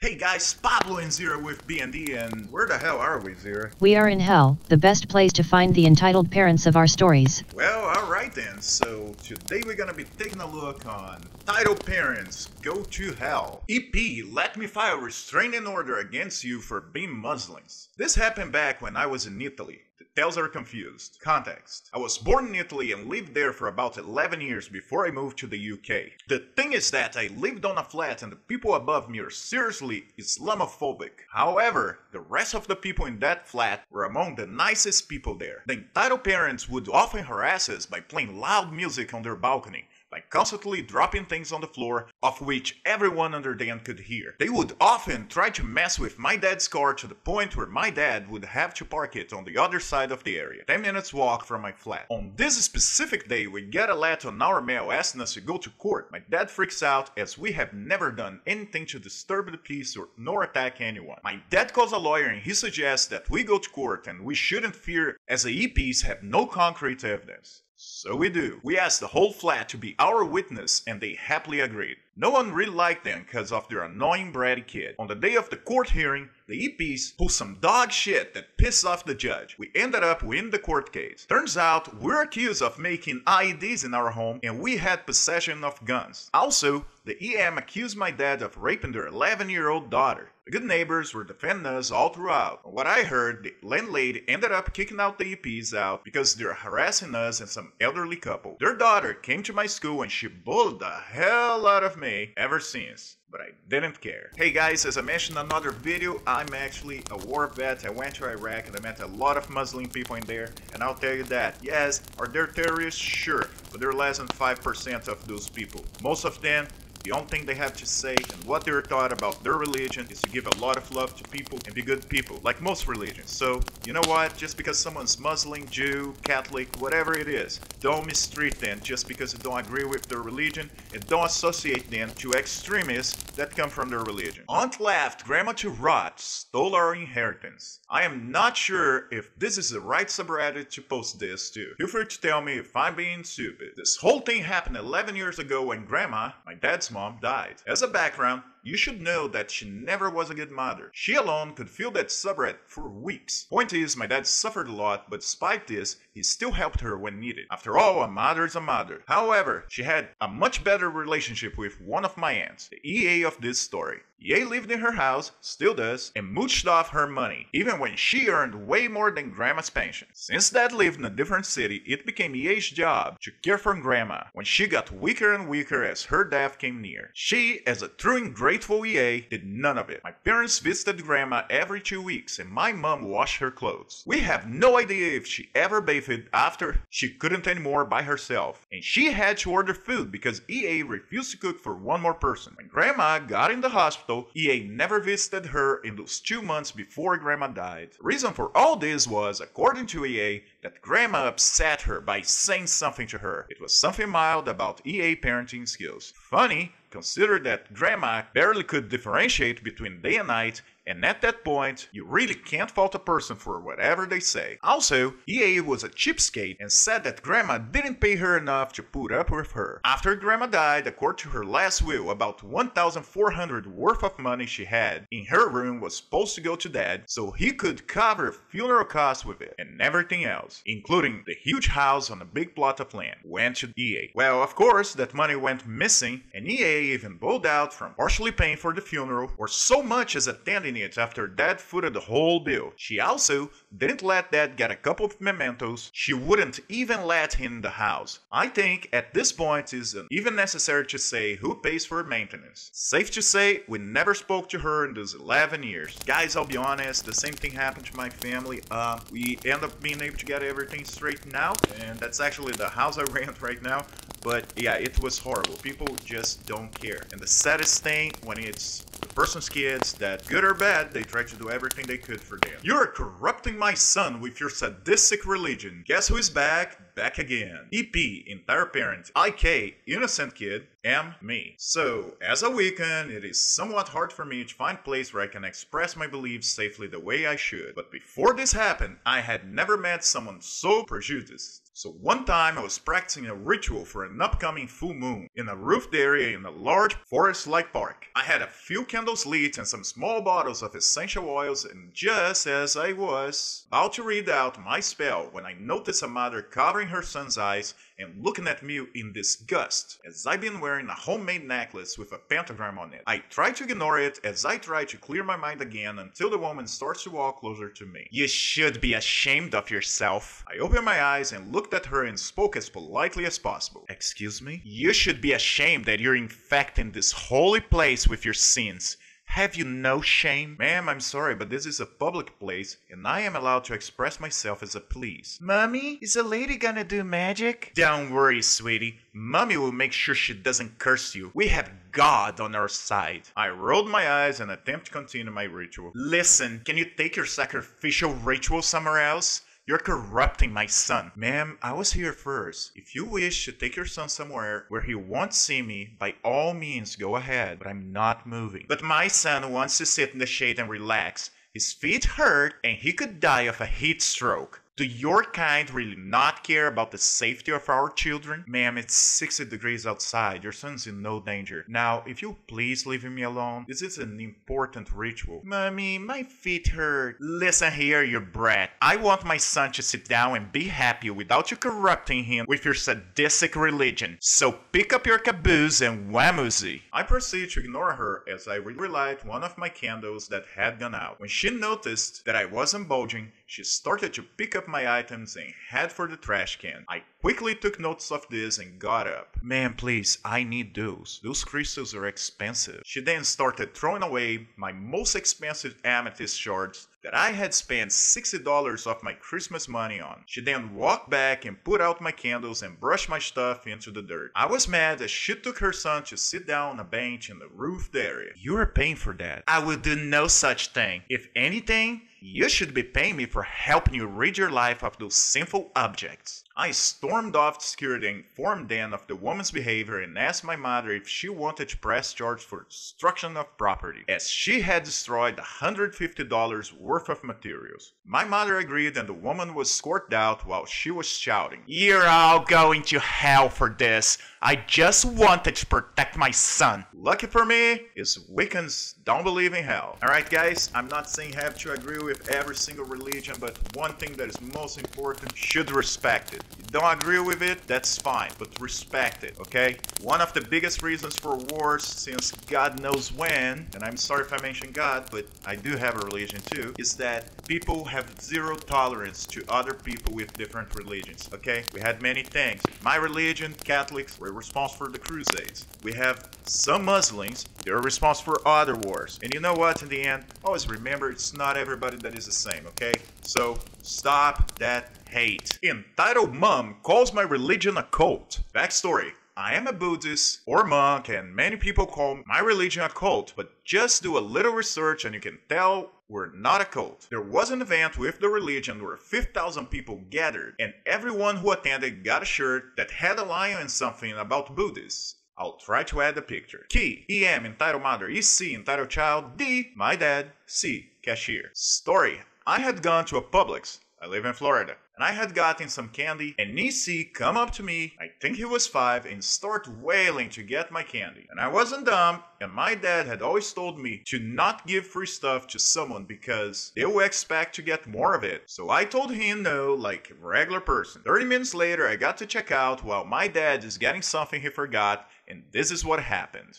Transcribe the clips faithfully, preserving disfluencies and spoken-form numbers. Hey guys, Pablo and Zira with B N D, and where the hell are we, Zira? We are in hell, the best place to find the entitled parents of our stories. Well, alright then, so today we're gonna be taking a look on Entitled Parents Go to Hell. E P, let me file a restraining order against you for being Muslims. This happened back when I was in Italy. Details are confused. Context. I was born in Italy and lived there for about eleven years before I moved to the U K. The thing is that I lived on a flat and the people above me are seriously Islamophobic. However, the rest of the people in that flat were among the nicest people there. The entitled parents would often harass us by playing loud music on their balcony, by constantly dropping things on the floor, of which everyone under them could hear. They would often try to mess with my dad's car to the point where my dad would have to park it on the other side of the area, ten minutes walk from my flat. On this specific day, we get a letter on our mail asking us to go to court. My dad freaks out as we have never done anything to disturb the peace or nor attack anyone. My dad calls a lawyer and he suggests that we go to court and we shouldn't fear as the E Ps have no concrete evidence. So we do. We asked the whole flat to be our witness and they happily agreed. No one really liked them because of their annoying bratty kid. On the day of the court hearing, the E Ps pulled some dog shit that pissed off the judge. We ended up winning the court case. Turns out, we're accused of making I E Ds in our home and we had possession of guns. Also, the E M accused my dad of raping their eleven year old daughter. The good neighbors were defending us all throughout. From what I heard, the landlady ended up kicking out the E Ps out because they're harassing us and some elderly couple. Their daughter came to my school and she bullied the hell out of me ever since, but I didn't care. Hey guys, as I mentioned in another video, I'm actually a war vet. I went to Iraq and I met a lot of Muslim people in there, and I'll tell you that, yes, are there terrorists? Sure, but they're less than five percent of those people. Most of them, the only thing they have to say and what they're taught about their religion is to give a lot of love to people and be good people, like most religions. So, you know what? Just because someone's Muslim, Jew, Catholic, whatever it is, don't mistreat them just because you don't agree with their religion and don't associate them to extremists that come from their religion. Aunt left grandma to rot, stole our inheritance. I am not sure if this is the right subreddit to post this to. Feel free to tell me if I'm being stupid. This whole thing happened eleven years ago when grandma, my dad's mom, Mom died. As a background, you should know that she never was a good mother. She alone could fill that subreddit for weeks. Point is, my dad suffered a lot, but despite this, he still helped her when needed. After all, a mother's a mother. However, she had a much better relationship with one of my aunts, the E A of this story. E A lived in her house, still does, and mooched off her money, even when she earned way more than grandma's pension. Since dad lived in a different city, it became E A's job to care for grandma when she got weaker and weaker as her death came near. She, as a true and grateful E A, did none of it. My parents visited grandma every two weeks and my mom washed her clothes. We have no idea if she ever bathed after she couldn't anymore by herself, and she had to order food because E A refused to cook for one more person. When grandma got in the hospital, E A never visited her in those two months before grandma died. The reason for all this was, according to E A, that grandma upset her by saying something to her. It was something mild about E A parenting skills. Funny, consider that grandma barely could differentiate between day and night, and at that point, you really can't fault a person for whatever they say. Also, E A was a cheapskate and said that grandma didn't pay her enough to put up with her. After grandma died, according to her last will, about one thousand four hundred dollars worth of money she had in her room was supposed to go to dad, so he could cover funeral costs with it and everything else, including the huge house on a big plot of land, went to E A. Well, of course, that money went missing, and E A even bowed out from partially paying for the funeral or so much as attending it after dad footed the whole bill. She also didn't let dad get a couple of mementos. She wouldn't even let him in the house. I think at this point it isn't even necessary to say who pays for maintenance. Safe to say, we never spoke to her in those eleven years. Guys, I'll be honest, the same thing happened to my family. Uh, we end up being able to get everything straightened out, and that's actually the house I rent right now. But yeah, it was horrible. People just don't care. And the saddest thing, when it's the person's kids, that good or bad, they try to do everything they could for them. You're corrupting my son with your sadistic religion. Guess who is back? back again. E P, entire parent. I K, innocent kid. M, me. So, as a Wiccan, it is somewhat hard for me to find place where I can express my beliefs safely the way I should. But before this happened, I had never met someone so prejudiced. So one time I was practicing a ritual for an upcoming full moon in a roofed area in a large forest-like park. I had a few candles lit and some small bottles of essential oils, and just as I was about to read out my spell when I noticed a mother covering her son's eyes and looking at me in disgust, as I've been wearing a homemade necklace with a pentagram on it. I tried to ignore it as I tried to clear my mind again until the woman starts to walk closer to me. You should be ashamed of yourself. I opened my eyes and looked at her and spoke as politely as possible. Excuse me? You should be ashamed that you're infecting this holy place with your sins. Have you no shame? Ma'am, I'm sorry, but this is a public place, and I am allowed to express myself as I please. Mommy, is a lady gonna do magic? Don't worry, sweetie. Mommy will make sure she doesn't curse you. We have God on our side. I rolled my eyes and attempted to continue my ritual. Listen, can you take your sacrificial ritual somewhere else? You're corrupting my son. Ma'am, I was here first. If you wish to take your son somewhere where he won't see me, by all means go ahead, but I'm not moving. But my son wants to sit in the shade and relax. His feet hurt and he could die of a heat stroke. Do your kind really not care about the safety of our children? Ma'am, it's sixty degrees outside. Your son's in no danger. Now, if you please leave me alone, this is an important ritual. Mommy, my feet hurt. Listen here, you brat. I want my son to sit down and be happy without you corrupting him with your sadistic religion. So pick up your caboose and whamoozy. I proceeded to ignore her as I relighted one of my candles that had gone out. When she noticed that I wasn't bulging, she started to pick up my items and head for the trash can. I quickly took notes of this and got up. Man, please, I need those. Those crystals are expensive. She then started throwing away my most expensive amethyst shards that I had spent sixty dollars of my Christmas money on. She then walked back and put out my candles and brushed my stuff into the dirt. I was mad as she took her son to sit down on a bench in the roofed area. You are paying for that. I will do no such thing. If anything, you should be paying me for helping you rid your life of those sinful objects. I stormed off to security and informed them of the woman's behavior and asked my mother if she wanted to press charge for destruction of property, as she had destroyed one hundred fifty dollars worth of materials. My mother agreed and the woman was escorted out while she was shouting, "You're all going to hell for this! I just wanted to protect my son!" Lucky for me, is Wiccans don't believe in hell. Alright guys, I'm not saying have to agree with every single religion, but one thing that is most important, should respect it. You don't agree with it, that's fine, but respect it, okay? One of the biggest reasons for wars since God knows when, and I'm sorry if I mention God, but I do have a religion too, is that people have zero tolerance to other people with different religions, okay? We had many things. My religion, Catholics, were responsible for the Crusades. We have some Muslims, they're responsible for other wars. And you know what, in the end, always remember it's not everybody that is the same, okay? So, stop that hate. Entitled mom calls my religion a cult. Backstory. I am a Buddhist or monk and many people call my religion a cult, but just do a little research and you can tell we're not a cult. There was an event with the religion where five thousand people gathered and everyone who attended got a shirt that had a lion and something about Buddhists. I'll try to add a picture. K, E M, entitled mother. E C, entitled child. D, my dad. C, cashier. Story. I had gone to a Publix. I live in Florida, and I had gotten some candy, and E C come up to me, I think he was five, and start wailing to get my candy. And I wasn't dumb, and my dad had always told me to not give free stuff to someone because they will expect to get more of it. So I told him no, like a regular person. thirty minutes later, I got to check out while my dad is getting something he forgot, and this is what happened.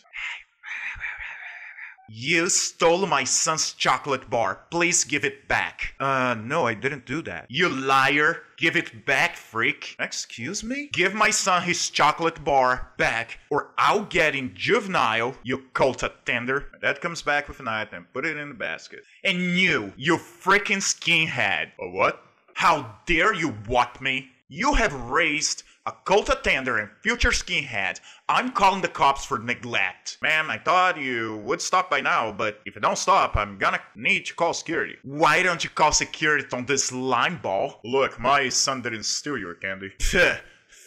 You stole my son's chocolate bar. Please give it back. Uh, no, I didn't do that. You liar. Give it back, freak. Excuse me? Give my son his chocolate bar back, or I'll get in juvenile, you cult attender. My dad comes back with a knife and put it in the basket. And you, you freaking skinhead. A what? How dare you whop me? You have raised a cult attender and future skinhead. I'm calling the cops for neglect. Ma'am, I thought you would stop by now, but if you don't stop, I'm gonna need to call security. Why don't you call security on this lime ball? Look, my son didn't steal your candy.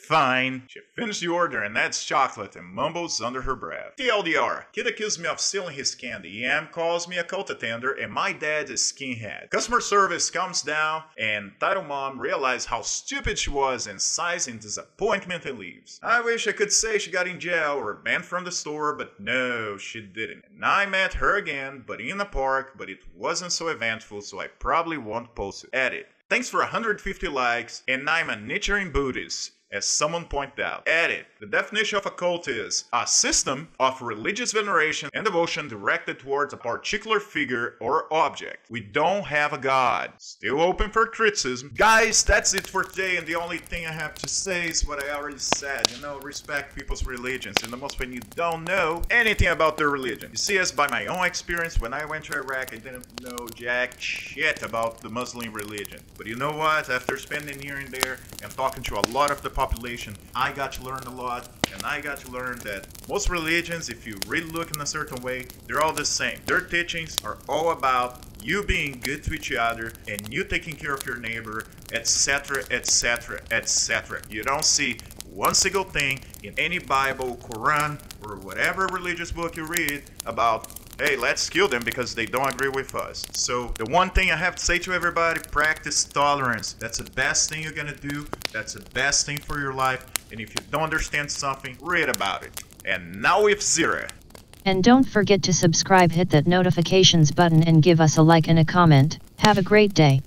Fine. She finished the order and adds chocolate and mumbles under her breath. T L D R. Kid accused me of stealing his candy. E M calls me a cult attender and my dad is skinhead. Customer service comes down and title mom realizes how stupid she was and sighs in disappointment and leaves. I wish I could say she got in jail or banned from the store, but no, she didn't. And I met her again, but in a park, but it wasn't so eventful, so I probably won't post it. Edit. Thanks for one hundred fifty likes, and I'm a Nichiren Buddhist, as someone pointed out. Edit. The definition of a cult is a system of religious veneration and devotion directed towards a particular figure or object. We don't have a god. Still open for criticism. Guys, that's it for today, and the only thing I have to say is what I already said. You know, respect people's religions, and the most when you don't know anything about their religion. You see, as by my own experience, when I went to Iraq, I didn't know jack shit about the Muslim religion. But you know what? After spending here and there and talking to a lot of the population, I got to learn a lot, and I got to learn that most religions, if you really look in a certain way, they're all the same. Their teachings are all about you being good to each other and you taking care of your neighbor, etc, etc, et cetera. You don't see one single thing in any Bible, Quran, or whatever religious book you read about, hey, let's kill them because they don't agree with us. So the one thing I have to say to everybody, practice tolerance. That's the best thing you're gonna do. That's the best thing for your life. And if you don't understand something, read about it. And now with Zira. And don't forget to subscribe, hit that notifications button, and give us a like and a comment. Have a great day.